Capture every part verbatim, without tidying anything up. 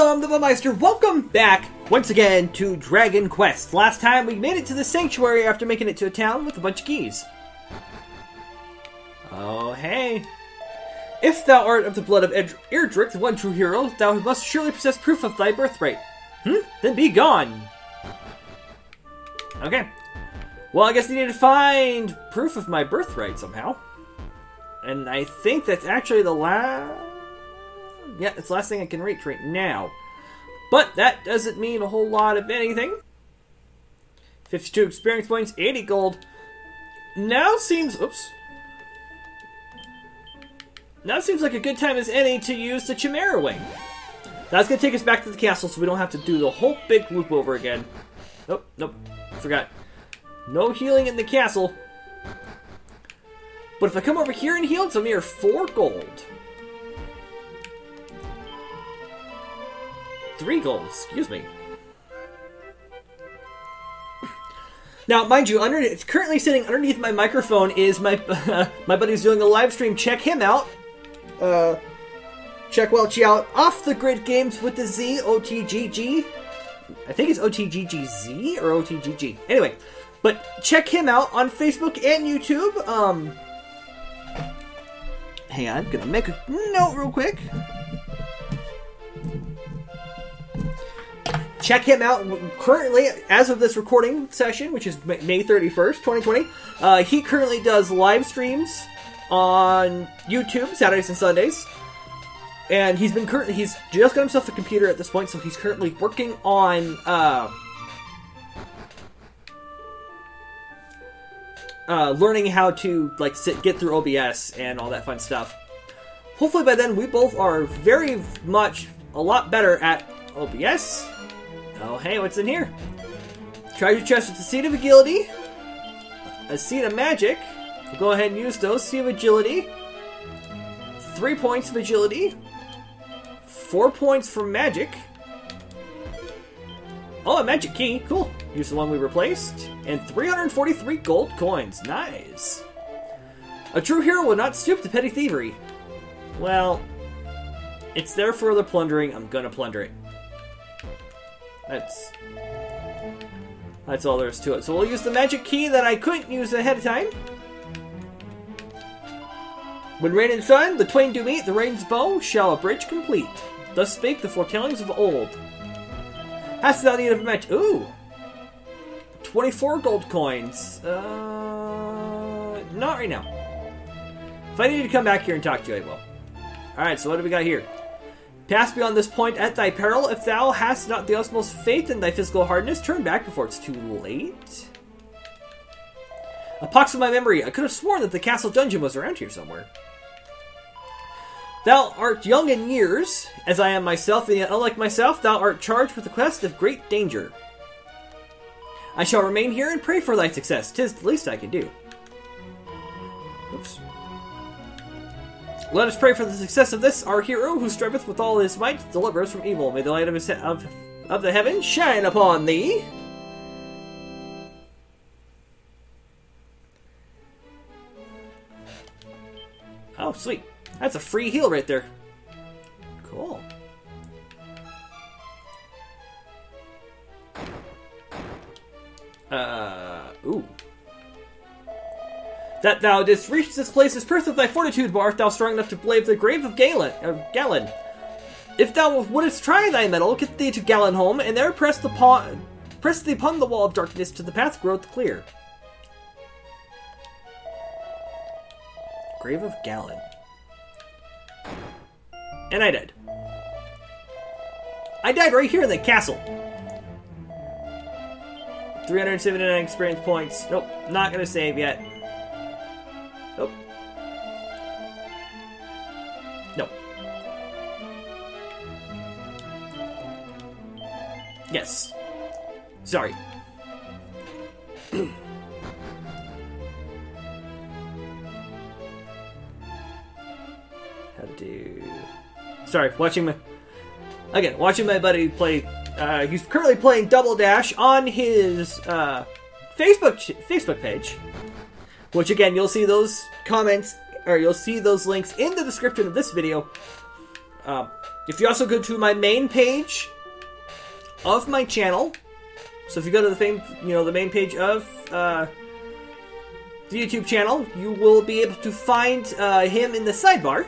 Hello, I'm the Baumeister. Welcome back once again to Dragon Quest. Last time we made it to the sanctuary after making it to a town with a bunch of keys. Oh, hey. If thou art of the blood of Erdrick, the one true hero, thou must surely possess proof of thy birthright. Hmm? Then be gone. Okay. Well, I guess I need to find proof of my birthright somehow. And I think that's actually the last... Yeah, it's the last thing I can reach right now. But that doesn't mean a whole lot of anything. fifty-two experience points, eighty gold. Now seems... Oops. Now seems like a good time as any to use the Chimera Wing. That's going to take us back to the castle so we don't have to do the whole big loop over again. Nope, nope. Forgot. No healing in the castle. But if I come over here and heal, it's a mere four gold. Three gold, excuse me. Now, mind you, underneath, it's currently sitting underneath my microphone is my uh, my buddy's doing a live stream. Check him out. Uh, check Welchie out. Off the Grid Games with the Z, O T G G. I think it's O T G G Z or O T G G. Anyway, but check him out on Facebook and YouTube. Um, hang on, I'm gonna make a note real quick. Check him out currently, as of this recording session, which is May thirty-first, twenty twenty. Uh, he currently does live streams on YouTube, Saturdays and Sundays. And he's been currently, he's just got himself a computer at this point, so he's currently working on, uh, uh, learning how to, like, sit, get through O B S and all that fun stuff. Hopefully by then we both are very much a lot better at O B S. Oh, hey, what's in here? Treasure chest with the Seed of Agility. A Seed of Magic. We'll go ahead and use those. Seed of Agility. Three points of Agility. Four points for Magic. Oh, a Magic Key. Cool. Use the one we replaced. And three hundred forty-three gold coins. Nice. A true hero will not stoop to petty thievery. Well, it's there for the plundering. I'm gonna plunder it. That's that's all there is to it. So we'll use the magic key that I couldn't use ahead of time. When rain and sun, the twain do meet, the rain's bow shall a bridge complete. Thus spake the foretellings of old. Hast thou need of a match? Ooh! twenty-four gold coins. Uh, not right now. If I need to come back here and talk to you, I will. Alright, so what do we got here? Pass beyond this point at thy peril. If thou hast not the utmost faith in thy physical hardness, turn back before it's too late. A pox of my memory. I could have sworn that the castle dungeon was around here somewhere. Thou art young in years, as I am myself, and yet unlike myself, thou art charged with the quest of great danger. I shall remain here and pray for thy success. 'Tis the least I can do. Oops. Let us pray for the success of this, our hero, who striveth with all his might to deliver us from evil. May the light of his of, of the heaven shine upon thee. Oh, sweet. That's a free heal right there. Cool. Uh, ooh. That thou didst reach this place is proof of thy fortitude, but art thou strong enough to brave the grave of Galen? Uh, Galen. If thou wouldst try thy mettle, get thee to Galen home, and there press the paw, press thee upon the wall of darkness to the path groweth clear. Grave of Galen. And I died. I died right here in the castle. three hundred seventy-nine experience points. Nope, not gonna save yet. Nope. No. Yes. Sorry. How do? Sorry, watching my. Again, watching my buddy play. Uh, he's currently playing Double Dash on his uh, Facebook Facebook page. Which, again, you'll see those comments, or you'll see those links in the description of this video. Uh, If you also go to my main page of my channel, so if you go to the main, you know, the main page of uh, the YouTube channel, you will be able to find uh, him in the sidebar.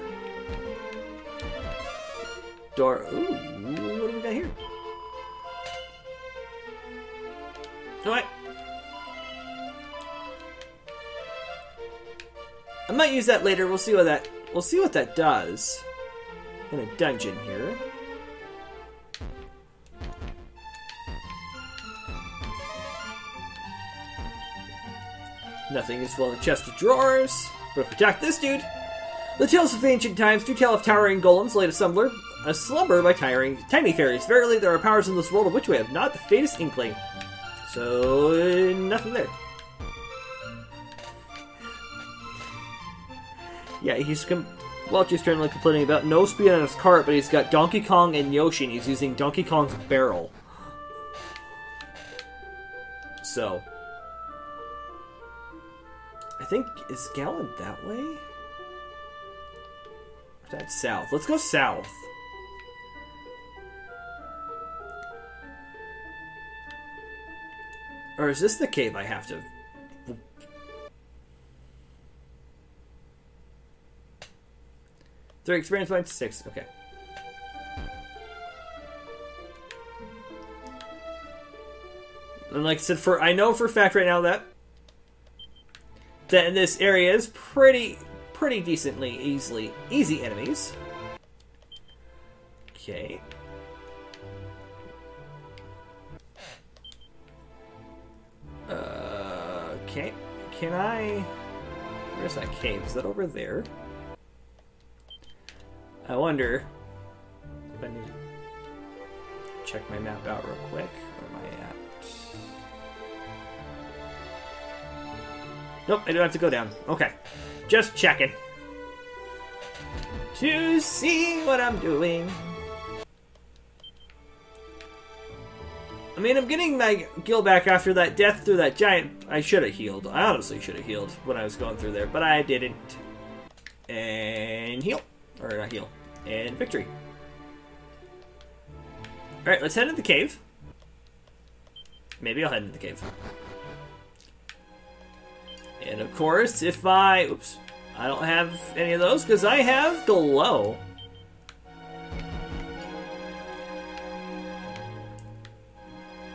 Door. Ooh, what do we got here? All right. I might use that later. We'll see what that we'll see what that does in a dungeon here. Nothing is full of the chest of drawers. But protect this dude. The tales of ancient times do tell of towering golems laid a slumber, a slumber by tiring tiny fairies. Verily, there are powers in this world of which we have not the faintest inkling. So, nothing there. Yeah, he's com Welchie's currently complaining about no speed on his cart, but he's got Donkey Kong and Yoshi, and he's using Donkey Kong's barrel. So, I think, is Galen that way? Or that's south. Let's go south. Or is this the cave I have to... Three experience points, six, okay. And like I said, for I know for a fact right now that that in this area is pretty pretty decently easily easy enemies. Okay. Uh, okay. Can I? Where's that cave? Is that over there? I wonder if I need to check my map out real quick. Where am I at? Nope, I don't have to go down. Okay. Just checking. To see what I'm doing. I mean, I'm getting my gil back after that death through that giant... I should have healed. I honestly should have healed when I was going through there, but I didn't. And heal. Or not heal. And victory. Alright, let's head into the cave. Maybe I'll head into the cave. And of course, if I... Oops. I don't have any of those, because I have glow.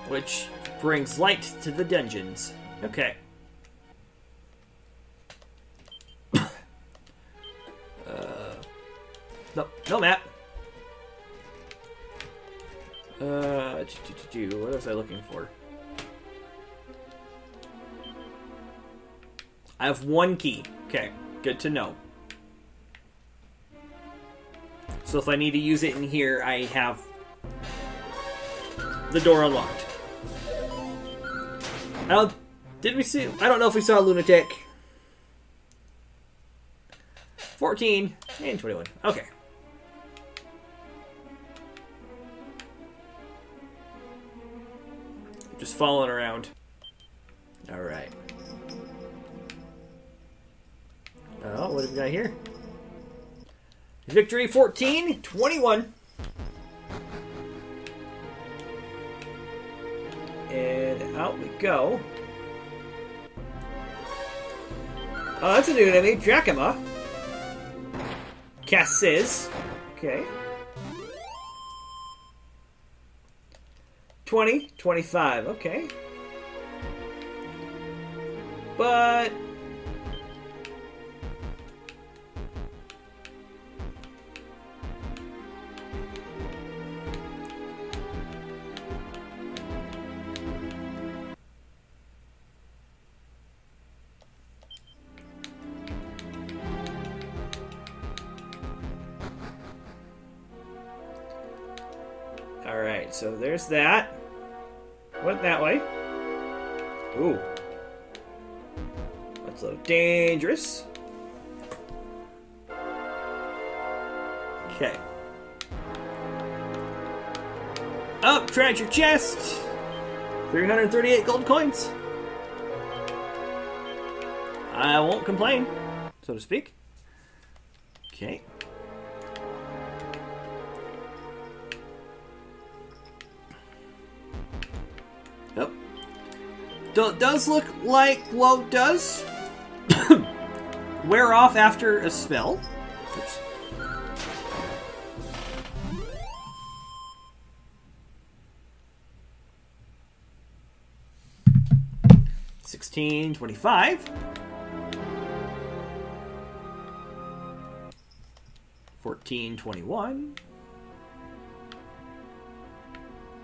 Which brings light to the dungeons. Okay. No, no map. Uh, what was I looking for? I have one key. Okay, good to know. So if I need to use it in here, I have the door unlocked. I don't, did we see? I don't know if we saw a lunatic. fourteen and twenty-one. Okay. Just following around. Alright. Oh, what have we got here? Victory fourteen, twenty-one. And out we go. Oh, that's a new enemy, Dracoma. Cassis. Okay. twenty, twenty-five, okay. But... Alright, so there's that. Went that way. Ooh. That's a little dangerous. Okay. Up, treasure chest! three hundred thirty-eight gold coins. I won't complain, so to speak. Okay. Yep. Do does look like glow does wear off after a spell. Oops. Sixteen twenty-five. Fourteen twenty-one.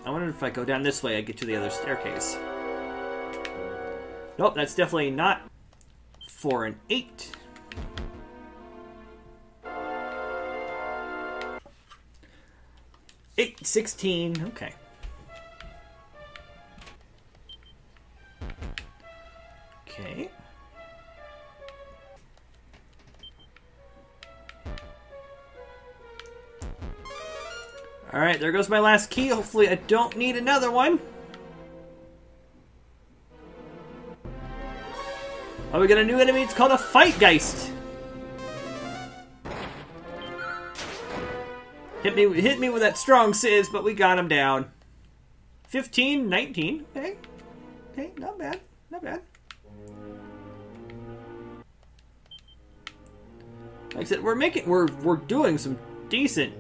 I wonder if I go down this way, I get to the other staircase. Nope, that's definitely not. Four and eight. Eight, sixteen, okay. Okay. Alright, there goes my last key. Hopefully I don't need another one. Oh, we got a new enemy. It's called a Fightgeist. Hit me, hit me with that strong sizz, but we got him down. fifteen, nineteen. Okay. Okay, not bad. Not bad. Like I said, we're making, we're, we're doing some decent,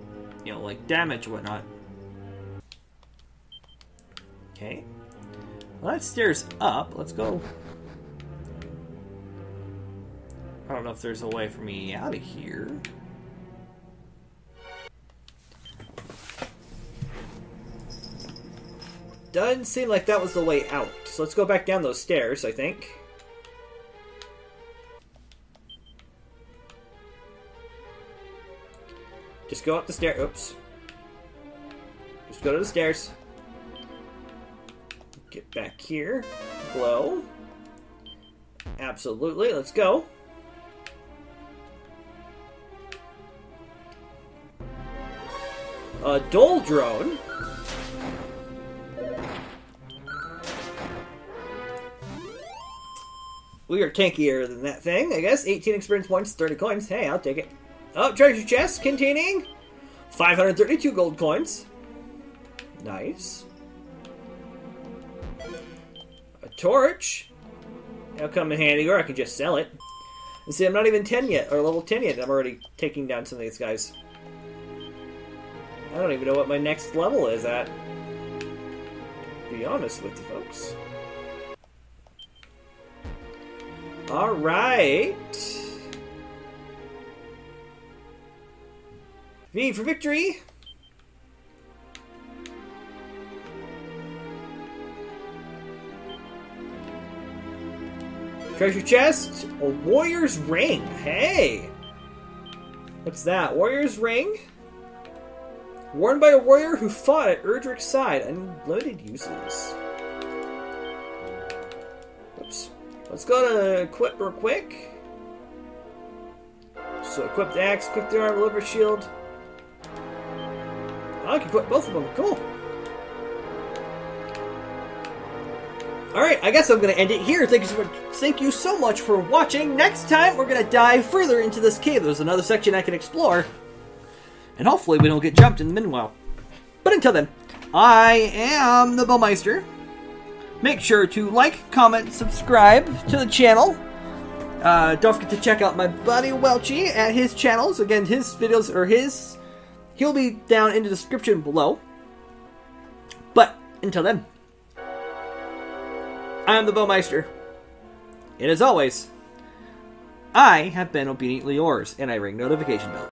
you know, like damage and whatnot. Okay. Well, that stairs up. Let's go. I don't know if there's a way for me out of here. Doesn't seem like that was the way out. So let's go back down those stairs, I think. Just go up the stairs. Oops. Just go to the stairs. Get back here. Glow. Absolutely. Let's go. A Dole Drone. We are tankier than that thing, I guess. eighteen experience points, thirty coins. Hey, I'll take it. Oh, treasure chest containing five hundred thirty-two gold coins. Nice. A torch. That'll come in handy, or I can just sell it. And see, I'm not even ten yet, or level ten yet. I'm already taking down some of these guys. I don't even know what my next level is at. To be honest with you folks. Alright. V for victory. Treasure chest. A warrior's ring. Hey. What's that? Warrior's ring? Worn by a warrior who fought at Erdrick's side. Unlimited uses. Oops. Let's go to equip real quick. So equip the axe, equip the armor, liver shield. I can equip both of them. Cool. Alright, I guess I'm going to end it here. Thank you, so much, thank you so much for watching. Next time, we're going to dive further into this cave. There's another section I can explore. And hopefully we don't get jumped in the meanwhile. But until then, I am the Baumeister. Make sure to like, comment, subscribe to the channel. Uh, don't forget to check out my buddy Welchie at his channels. Again, his videos are his. He'll be down in the description below. But until then, I am the Baumeister. And as always, I have been obediently yours, and I ring notification bell.